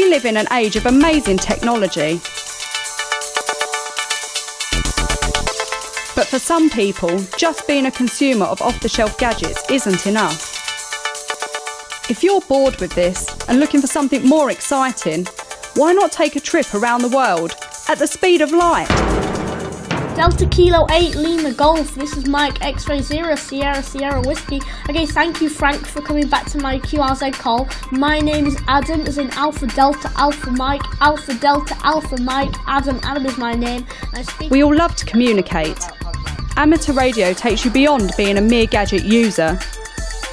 We live in an age of amazing technology. But for some people, just being a consumer of off-the-shelf gadgets isn't enough. If you're bored with this and looking for something more exciting, why not take a trip around the world at the speed of light? Delta Kilo 8 Lima Golf, this is Mike X-Ray 0 Sierra Sierra Whiskey. Okay, thank you Frank for coming back to my QRZ call. My name is Adam, as in Alpha Delta Alpha Mike, Alpha Delta Alpha Mike, Adam. Adam is my name. We all love to communicate. Amateur radio takes you beyond being a mere gadget user.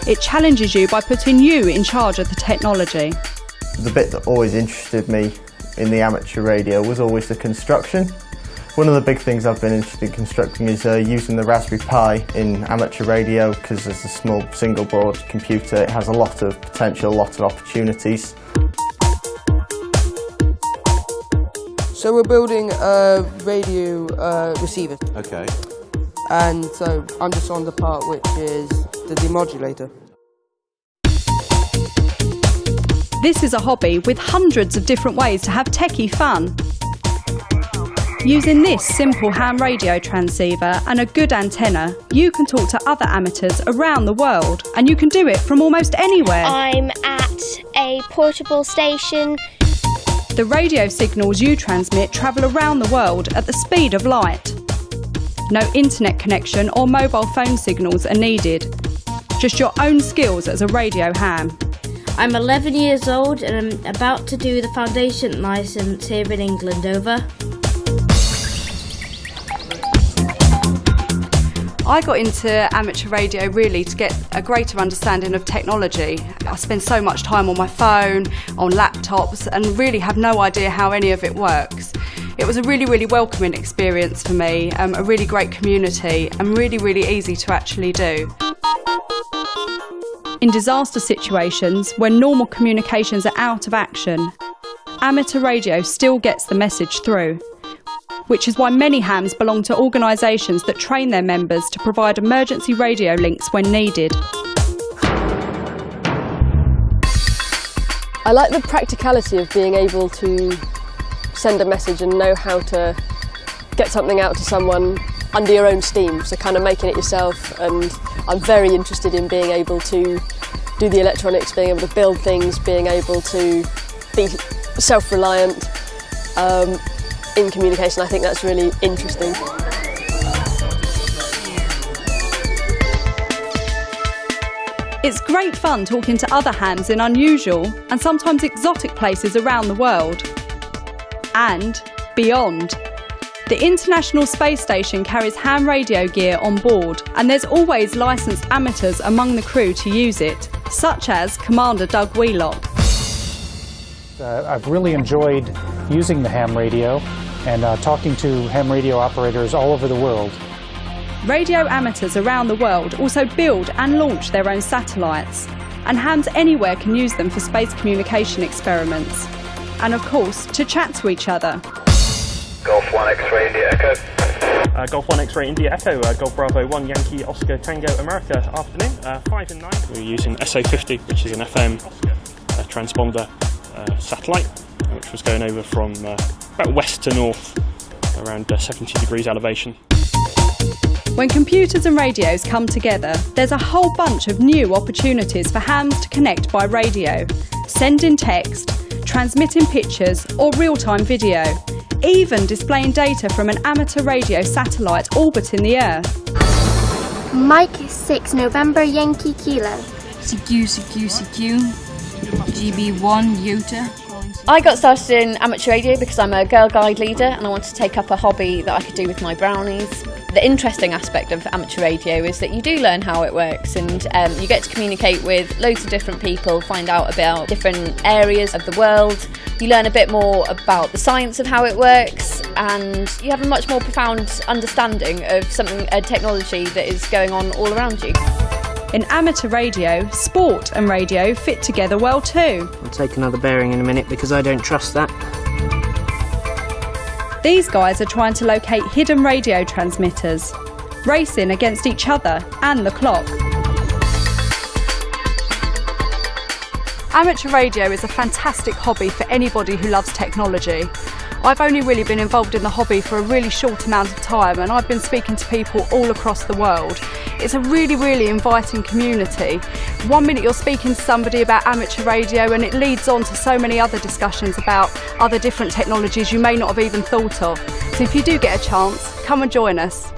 It challenges you by putting you in charge of the technology. The bit that always interested me in the amateur radio was always the construction. One of the big things I've been interested in constructing is using the Raspberry Pi in amateur radio, because as a small single board computer it has a lot of potential, a lot of opportunities. So we're building a radio receiver. Okay. And so I'm just on the part which is the demodulator. This is a hobby with hundreds of different ways to have techie fun. Using this simple ham radio transceiver and a good antenna, you can talk to other amateurs around the world, and you can do it from almost anywhere. I'm at a portable station. The radio signals you transmit travel around the world at the speed of light. No internet connection or mobile phone signals are needed. Just your own skills as a radio ham. I'm 11 years old and I'm about to do the foundation licence here in England, over. I got into amateur radio really to get a greater understanding of technology. I spend so much time on my phone, on laptops, and really have no idea how any of it works. It was a really welcoming experience for me, a really great community, and really easy to actually do. In disaster situations, when normal communications are out of action, amateur radio still gets the message through, which is why many hams belong to organisations that train their members to provide emergency radio links when needed. I like the practicality of being able to send a message and know how to get something out to someone under your own steam, so kind of making it yourself. And I'm very interested in being able to do the electronics, being able to build things, being able to be self-reliant in communication. I think that's really interesting. It's great fun talking to other hams in unusual and sometimes exotic places around the world. And beyond. The International Space Station carries ham radio gear on board, and there's always licensed amateurs among the crew to use it, such as Commander Doug Wheelock. I've really enjoyed using the ham radio and talking to ham radio operators all over the world. Radio amateurs around the world also build and launch their own satellites, and hams anywhere can use them for space communication experiments. And of course, to chat to each other. Golf 1 X-Ray India Echo. Golf 1 X-Ray India Echo, Golf Bravo 1 Yankee Oscar Tango America, afternoon, 5 and 9. We're using SA50, which is an FM transponder satellite, which was going over from about west to north, around 70 degrees elevation. When computers and radios come together, there's a whole bunch of new opportunities for hams to connect by radio, sending text, transmitting pictures or real-time video, even displaying data from an amateur radio satellite orbiting the Earth. Mike 6 November Yankee Kilo. CQ, CQ, CQ, GB1YUT. I got started in amateur radio because I'm a Girl Guide leader and I wanted to take up a hobby that I could do with my brownies. The interesting aspect of amateur radio is that you do learn how it works, and you get to communicate with loads of different people, find out about different areas of the world, you learn a bit more about the science of how it works, and you have a much more profound understanding of something, a technology that is going on all around you. In amateur radio, sport and radio fit together well too. I'll take another bearing in a minute because I don't trust that. These guys are trying to locate hidden radio transmitters, racing against each other and the clock. Amateur radio is a fantastic hobby for anybody who loves technology. I've only really been involved in the hobby for a really short amount of time, and I've been speaking to people all across the world. It's a really, really inviting community. One minute you're speaking to somebody about amateur radio and it leads on to so many other discussions about other different technologies you may not have even thought of. So if you do get a chance, come and join us.